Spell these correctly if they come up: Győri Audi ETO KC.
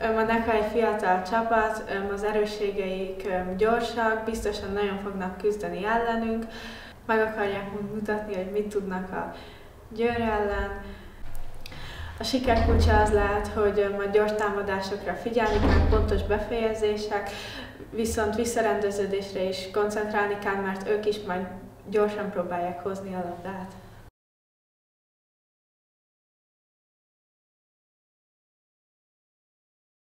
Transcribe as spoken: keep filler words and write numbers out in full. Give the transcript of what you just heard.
A Neka egy fiatal csapat, az erősségeik gyorsak, biztosan nagyon fognak küzdeni ellenünk, meg akarják mutatni, hogy mit tudnak a Győr ellen. A siker kulcsa az lehet, hogy a gyors támadásokra figyelni kell, pontos befejezések, viszont visszarendeződésre is koncentrálni kell, mert ők is majd gyorsan próbálják hozni a labdát.